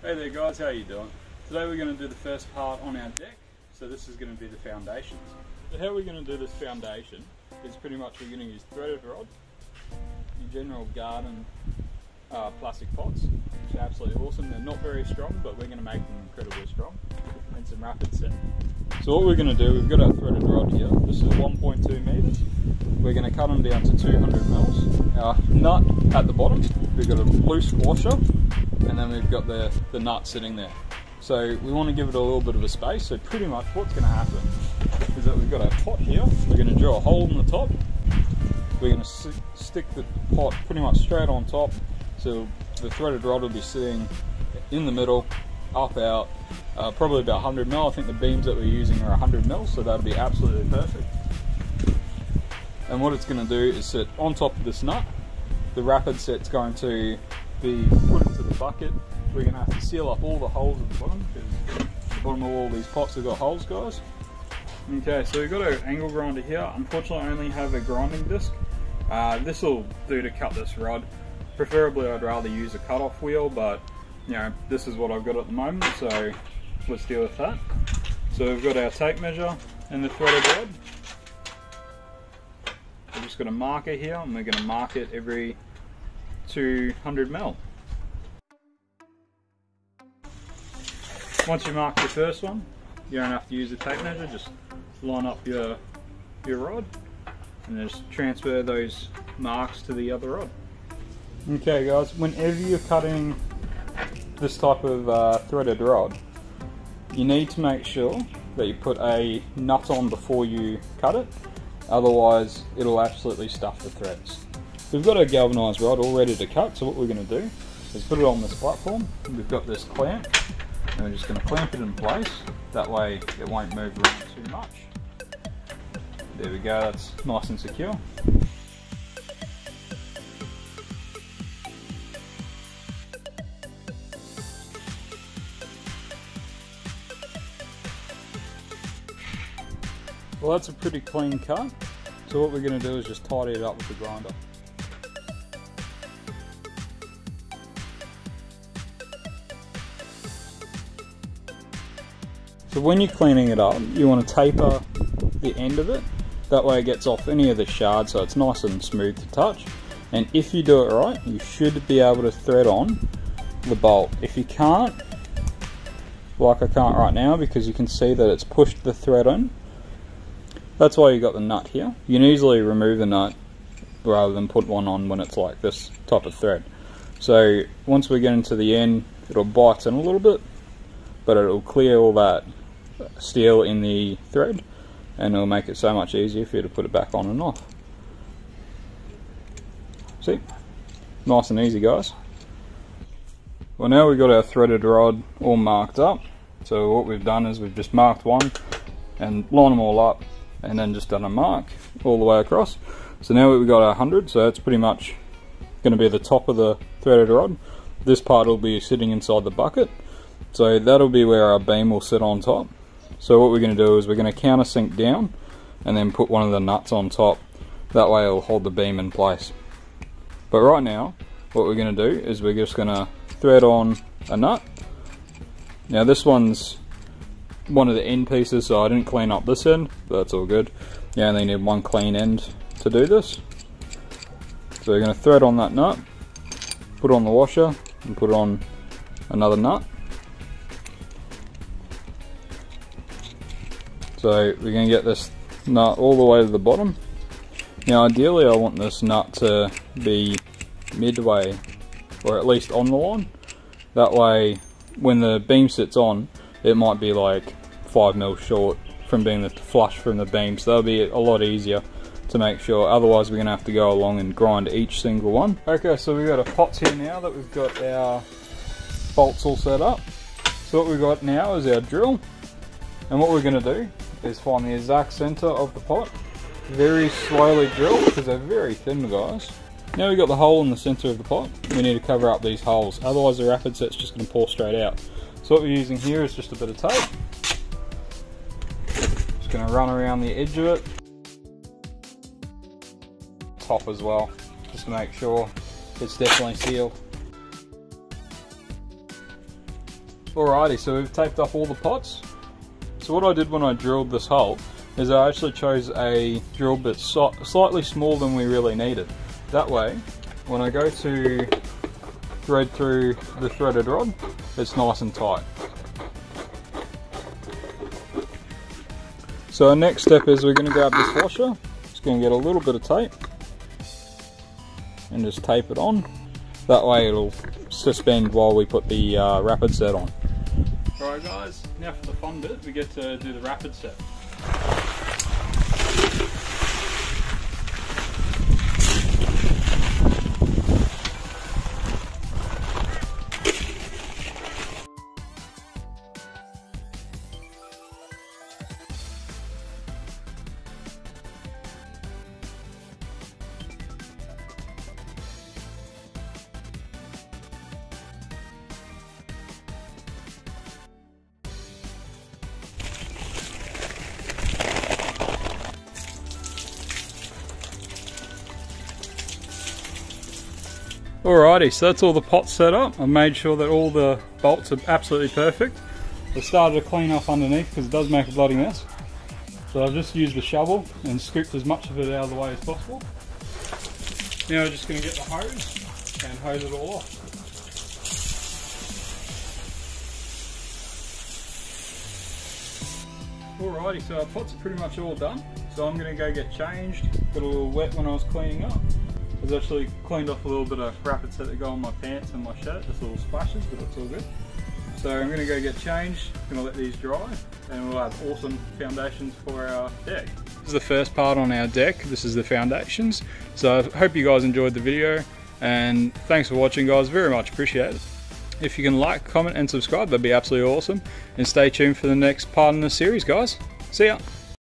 Hey there guys, how you doing? Today we're going to do the first part on our deck, so this is going to be the foundations. So how we're going to do this foundation is pretty much we're going to use threaded rod, your general garden plastic pots, which are absolutely awesome. They're not very strong, but we're going to make them incredibly strong, and some rapid set. So what we're going to do, we've got our threaded rod here. This is 1.2 metres. We're going to cut them down to 200 mils. Our nut at the bottom, we've got a loose washer, and then we've got the nut sitting there. So we want to give it a little bit of a space, so pretty much what's going to happen is that we've got our pot here, we're going to drill a hole in the top, we're going to stick the pot pretty much straight on top, so the threaded rod will be sitting in the middle, up out, probably about 100 mil. I think the beams that we're using are 100 mil, so that'll be absolutely perfect. And what it's going to do is sit on top of this nut. The rapid set's going to be put into the bucket. We're going to have to seal up all the holes at the bottom, because the bottom of all these pots have got holes, guys. Okay, so we've got our angle grinder here. Unfortunately, I only have a grinding disc. This will do to cut this rod. Preferably, I'd rather use a cut-off wheel, but you know, this is what I've got at the moment, so let's deal with that. So we've got our tape measure and the threaded rod. We've just got a marker here, and we're going to mark it every 200 mil. Once you mark the first one, you don't have to use the tape measure, just line up your rod and just transfer those marks to the other rod. Okay guys, whenever you're cutting this type of threaded rod, you need to make sure that you put a nut on before you cut it, otherwise it'll absolutely stuff the threads. We've got our galvanised rod all ready to cut, so what we're going to do is put it on this platform. We've got this clamp, and we're just going to clamp it in place. That way it won't move around too much. There we go, that's nice and secure. Well, that's a pretty clean cut, so what we're going to do is just tidy it up with the grinder. So when you're cleaning it up, you want to taper the end of it, that way it gets off any of the shards, so it's nice and smooth to touch. And if you do it right, you should be able to thread on the bolt. If you can't, like I can't right now, because you can see that it's pushed the thread on, that's why you got the nut here. You can easily remove the nut rather than put one on when it's like this type of thread. So once we get into the end, it'll bite in a little bit, but it'll clear all that steel in the thread, and it'll make it so much easier for you to put it back on and off. See? Nice and easy, guys. Well, now we've got our threaded rod all marked up. So what we've done is we've just marked one and lined them all up, and then just done a mark all the way across. So now we've got our 100, so that's pretty much going to be the top of the threaded rod. This part will be sitting inside the bucket, so that'll be where our beam will sit on top. So what we're going to do is we're going to countersink down and then put one of the nuts on top. That way it'll hold the beam in place. But right now, what we're going to do is we're just going to thread on a nut. Now this one's one of the end pieces, so I didn't clean up this end, but that's all good. You only need one clean end to do this. So we're going to thread on that nut, put on the washer, and put on another nut. So we're going to get this nut all the way to the bottom. Now ideally I want this nut to be midway, or at least on the line. That way when the beam sits on, it might be like 5 mil short from being flush from the beam, so that'll be a lot easier to make sure. Otherwise we're going to have to go along and grind each single one. Okay, so we've got our pots here now that we've got our bolts all set up. So what we've got now is our drill, and what we're going to do is find the exact centre of the pot. Very slowly drill, because they're very thin, guys. Now we've got the hole in the centre of the pot, we need to cover up these holes, otherwise the rapid set's just going to pour straight out. So what we're using here is just a bit of tape. Just going to run around the edge of it. Top as well, just to make sure it's definitely sealed. Alrighty, so we've taped up all the pots. So what I did when I drilled this hole is I actually chose a drill bit slightly smaller than we really needed. That way, when I go to thread through the threaded rod, it's nice and tight. So our next step is we're going to grab this washer, just going to get a little bit of tape and just tape it on. That way it'll suspend while we put the rapid set on. Alright guys, now for the fun bit, we get to do the rapid set. Alrighty, so that's all the pots set up. I made sure that all the bolts are absolutely perfect. I started to clean off underneath because it does make a bloody mess. So I've just used a shovel and scooped as much of it out of the way as possible. Now we're just going to get the hose and hose it all off. Alrighty, so our pots are pretty much all done. So I'm going to go get changed. Got a little wet when I was cleaning up. I've actually cleaned off a little bit of rapid set that go on my pants and my shirt, just little splashes, but it's all good. So I'm going to go get changed, I'm going to let these dry, and we'll have awesome foundations for our deck. This is the first part on our deck, this is the foundations. So I hope you guys enjoyed the video, and thanks for watching guys, very much appreciate it. If you can like, comment and subscribe, that'd be absolutely awesome. And stay tuned for the next part in the series guys. See ya!